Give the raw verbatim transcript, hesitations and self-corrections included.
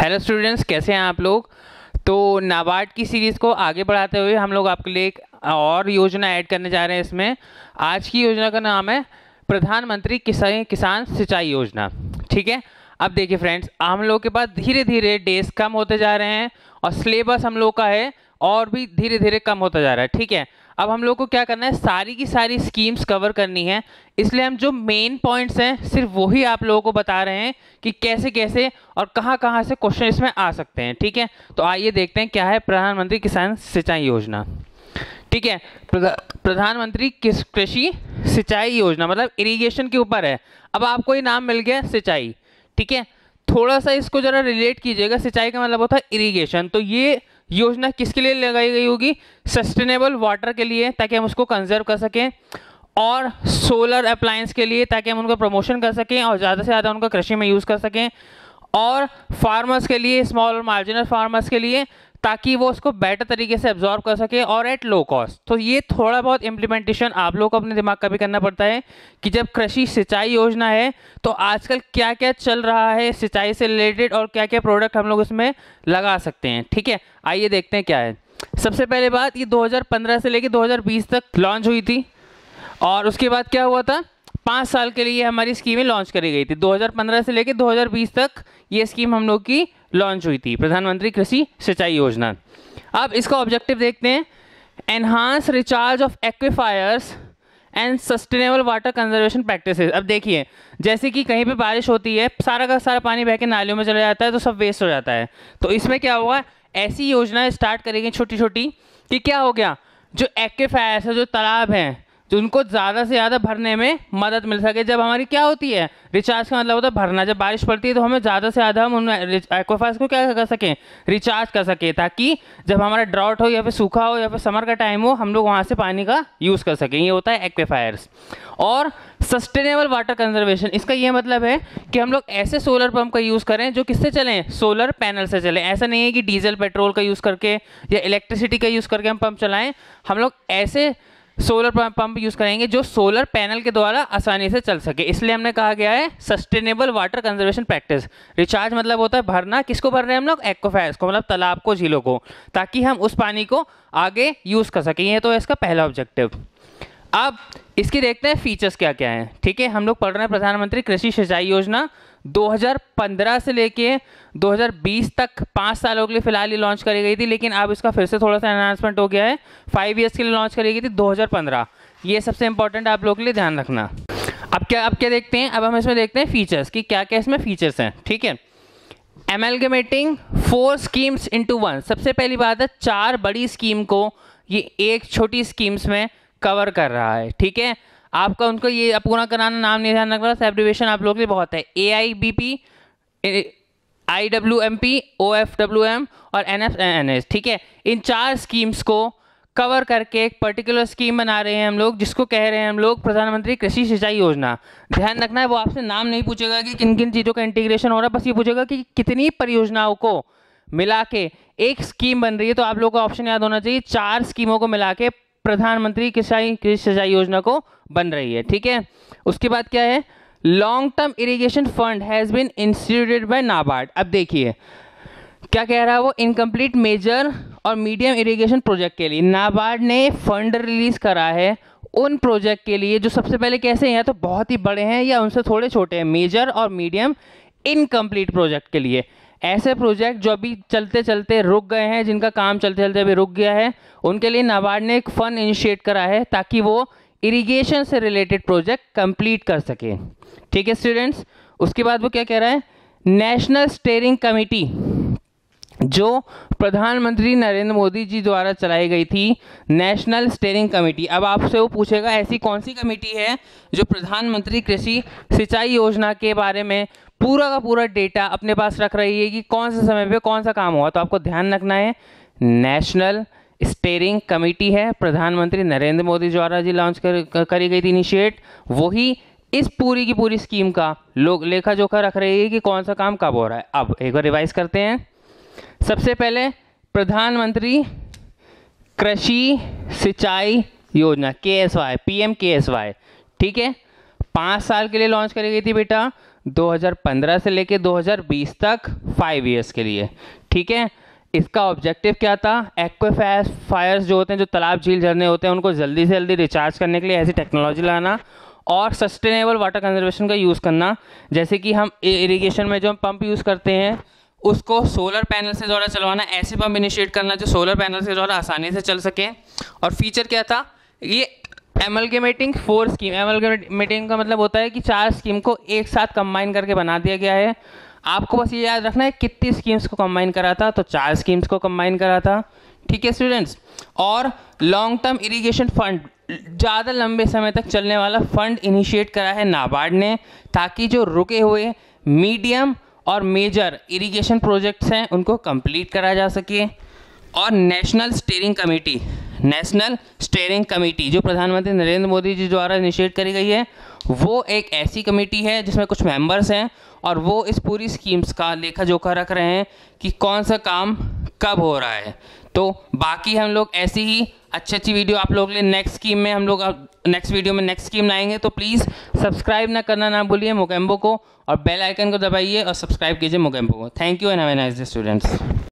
Hello students, कैसे हैं आप लोग। तो नाबार्ड की सीरीज़ को आगे बढ़ाते हुए हम लोग आपके लिए एक और योजना ऐड करने जा रहे हैं। इसमें आज की योजना का नाम है प्रधानमंत्री किसान सिंचाई योजना। ठीक है, अब देखिए फ्रेंड्स, हम लोग के पास धीरे धीरे डेज कम होते जा रहे हैं और सिलेबस हम लोग का है और भी धीरे धीरे कम होता जा रहा है। ठीक है, अब हम लोग को क्या करना है, सारी की सारी स्कीम्स कवर करनी है। इसलिए हम जो मेन पॉइंट्स हैं सिर्फ वही आप लोगों को बता रहे हैं कि कैसे कैसे और कहां कहां से क्वेश्चन इसमें आ सकते हैं। ठीक है, तो आइए देखते हैं क्या है प्रधानमंत्री किसान सिंचाई योजना। ठीक है, प्रधानमंत्री कृषि सिंचाई योजना मतलब इरीगेशन के ऊपर है। अब आपको ये नाम मिल गया सिंचाई। ठीक है, थोड़ा सा इसको जरा रिलेट कीजिएगा। सिंचाई का मतलब होता है इरीगेशन। तो ये योजना किसके लिए लगाई गई होगी, सस्टेनेबल वाटर के लिए, ताकि हम उसको कंजर्व कर सकें, और सोलर अप्लायंस के लिए ताकि हम उनका प्रमोशन कर सकें और ज़्यादा से ज़्यादा उनका कृषि में यूज़ कर सकें, और फार्मर्स के लिए, स्मॉल और मार्जिनल फार्मर्स के लिए, ताकि वो उसको बेटर तरीके से एब्जॉर्ब कर सके और एट लो कॉस्ट। तो ये थोड़ा बहुत इम्प्लीमेंटेशन आप लोगों को अपने दिमाग का भी करना पड़ता है कि जब कृषि सिंचाई योजना है तो आजकल क्या क्या चल रहा है सिंचाई से रिलेटेड और क्या क्या प्रोडक्ट हम लोग इसमें लगा सकते हैं। ठीक है, आइए देखते हैं क्या है। सबसे पहले बात, ये दो हज़ार पंद्रह से लेकर दो हज़ार बीस तक लॉन्च हुई थी और उसके बाद क्या हुआ था, पाँच साल के लिए हमारी स्कीमें लॉन्च करी गई थी। दो हज़ार पंद्रह से लेकर दो हज़ार बीस तक ये स्कीम हम लोग की लॉन्च हुई थी, प्रधानमंत्री कृषि सिंचाई योजना। अब इसका ऑब्जेक्टिव देखते हैं, enhance recharge of aquifers and sustainable water conservation practices. अब देखिए, जैसे कि कहीं पे बारिश होती है, सारा का सारा पानी बह के नालियों में चला जाता है तो सब वेस्ट हो जाता है। तो इसमें क्या होगा, ऐसी योजनाएं स्टार्ट करेंगे छोटी छोटी कि क्या हो गया, जो एक्विफायर्स है, जो तालाब हैं, तो उनको ज़्यादा से ज़्यादा भरने में मदद मिल सके। जब हमारी क्या होती है, रिचार्ज का मतलब होता है भरना। जब बारिश पड़ती है तो हमें ज़्यादा से ज़्यादा हम उन एक्वाफाइज को क्या कर सकें, रिचार्ज कर सकें, ताकि जब हमारा ड्राउट हो या फिर सूखा हो या फिर समर का टाइम हो, हम लोग वहाँ से पानी का यूज़ कर सकें। ये होता है एक्वाफायर्स। और सस्टेनेबल वाटर कंजर्वेशन, इसका ये मतलब है कि हम लोग ऐसे सोलर पंप का यूज़ करें जो किससे चलें, सोलर पैनल से चलें। ऐसा नहीं है कि डीजल पेट्रोल का यूज़ करके या इलेक्ट्रिसिटी का यूज़ करके हम पंप चलाएँ। हम लोग ऐसे सोलर पंप यूज़ करेंगे जो सोलर पैनल के द्वारा आसानी से चल सके। इसलिए हमने कहा गया है sustainable water conservation practice. Recharge मतलब होता है भरना। किसको भर रहे हैं हम लोग, एक्वाफायर्स को, मतलब तालाब को, झीलों को, ताकि हम उस पानी को आगे यूज़ कर सकें। ये तो इसका पहला ऑब्जेक्टिव। अब इसकी देखते हैं फीचर्स क्या क्या हैं। ठीक है, हम लोग पढ़ रहे हैं प्रधानमंत्री कृषि सिंचाई योजना दो हज़ार पंद्रह से लेके दो हज़ार बीस तक, पाँच सालों के लिए फ़िलहाल ये लॉन्च करी गई थी, लेकिन अब इसका फिर से थोड़ा सा एनहांसमेंट हो गया है। फाइव इयर्स के लिए लॉन्च करी गई थी दो हज़ार पंद्रह। ये सबसे इंपॉर्टेंट आप लोगों के लिए ध्यान रखना। अब क्या अब क्या देखते हैं, अब हम इसमें देखते हैं फीचर्स कि क्या क्या इसमें फीचर्स हैं। ठीक है, amalgamating four schemes into one. सबसे पहली बात है, चार बड़ी स्कीम को ये एक छोटी स्कीम्स में कवर कर रहा है। ठीक है, आपका उनको ये पूरा कराना, नाम नहीं ध्यान रखना, सब डिविजन आप लोगों के लिए बहुत है। एआईबीपी, आईडब्ल्यूएमपी, ओएफडब्ल्यूएम और एनएफएनएस। ठीक है, इन चार स्कीम्स को कवर करके एक पर्टिकुलर स्कीम बना रहे हैं हम लोग, जिसको कह रहे हैं हम लोग प्रधानमंत्री कृषि सिंचाई योजना। ध्यान रखना है, वो आपसे नाम नहीं पूछेगा कि किन किन चीज़ों का इंटीग्रेशन हो रहा है, बस ये पूछेगा कि कितनी परियोजनाओं को मिला के एक स्कीम बन रही है। तो आप लोगों का ऑप्शन याद होना चाहिए, चार स्कीमों को मिला के प्रधानमंत्री किसान कृषि सिंचाई योजना को बन रही है। ठीक है, उसके बाद क्या है, long term irrigation fund has been instituted by NABARD. अब देखिए क्या कह रहा है वो, इनकम्प्लीट मेजर और मीडियम इरिगेशन प्रोजेक्ट के लिए नाबार्ड ने फंड रिलीज करा है, उन प्रोजेक्ट के लिए जो सबसे पहले कैसे हैं, या तो बहुत ही बड़े हैं या उनसे थोड़े छोटे हैं, मेजर और मीडियम इनकम्प्लीट प्रोजेक्ट के लिए। ऐसे प्रोजेक्ट जो अभी चलते चलते रुक गए हैं, जिनका काम चलते चलते अभी रुक गया है, उनके लिए नाबार्ड ने एक फंड इनिशिएट करा है ताकि वो इरिगेशन से रिलेटेड प्रोजेक्ट कंप्लीट कर सके। ठीक है स्टूडेंट्स, उसके बाद वो क्या कह रहा है, नेशनल स्टेयरिंग कमेटी जो प्रधानमंत्री नरेंद्र मोदी जी द्वारा चलाई गई थी, नेशनल स्टेयरिंग कमेटी। अब आपसे वो पूछेगा ऐसी कौन सी कमेटी है जो प्रधानमंत्री कृषि सिंचाई योजना के बारे में पूरा का पूरा डेटा अपने पास रख रही है कि कौन से समय पे कौन सा काम हुआ। तो आपको ध्यान रखना है, नेशनल स्टेयरिंग कमेटी है, प्रधानमंत्री नरेंद्र मोदी द्वारा जी लॉन्च कर, करी गई थी इनिशिएट, वही इस पूरी की पूरी स्कीम का लोग लेखा जोखा रख रही है कि कौन सा काम कब हो रहा है। अब एक बार रिवाइज करते हैं। सबसे पहले प्रधानमंत्री कृषि सिंचाई योजना, K S Y, P M K S Y. ठीक है, पाँच साल के लिए लॉन्च करी गई थी बेटा, दो हज़ार पंद्रह से लेकर दो हज़ार बीस तक फाइव इयर्स के लिए। ठीक है, इसका ऑब्जेक्टिव क्या था? एक्वाफायर फायर्स जो होते हैं, जो तालाब झील झरने होते हैं, उनको जल्दी से जल्दी रिचार्ज करने के लिए ऐसी टेक्नोलॉजी लाना और सस्टेनेबल वाटर कंजर्वेशन का यूज़ करना। जैसे कि हम इरिगेशन में जो हम पंप यूज़ करते हैं उसको सोलर पैनल से द्वारा चलवाना, ऐसे पंप इनिशिएट करना जो सोलर पैनल से द्वारा आसानी से चल सके। और फीचर क्या था? ये एमलगेमेटिंग फोर स्कीम, एमलगेमेटिंग का मतलब होता है कि चार स्कीम को एक साथ कंबाइन करके बना दिया गया है। आपको बस ये याद रखना है कितनी स्कीम्स को कंबाइन करा था, तो चार स्कीम्स को कंबाइन करा था। ठीक है स्टूडेंट्स, और लॉन्ग टर्म इरिगेशन फंड, ज़्यादा लंबे समय तक चलने वाला फंड इनिशिएट करा है नाबार्ड ने, ताकि जो रुके हुए मीडियम और मेजर इरिगेशन प्रोजेक्ट्स हैं उनको कंप्लीट करा जा सके। और national steering committee, national steering committee जो प्रधानमंत्री नरेंद्र मोदी जी द्वारा इनिशिएट करी गई है, वो एक ऐसी कमेटी है जिसमें कुछ मेंबर्स हैं और वो इस पूरी स्कीम्स का लेखा जोखा रख रहे हैं कि कौन सा काम कब हो रहा है। तो बाकी हम लोग ऐसी ही अच्छी अच्छी वीडियो आप लोगों के लिए नेक्स्ट स्कीम में हम लोग नेक्स्ट वीडियो में नेक्स्ट स्कीम लाएंगे, तो प्लीज़ सब्सक्राइब ना करना ना भूलिए मोगेम्बो को, और बेल आइकन को दबाइए और सब्सक्राइब कीजिए मोगेम्बो को। Thank you and have a nice day students.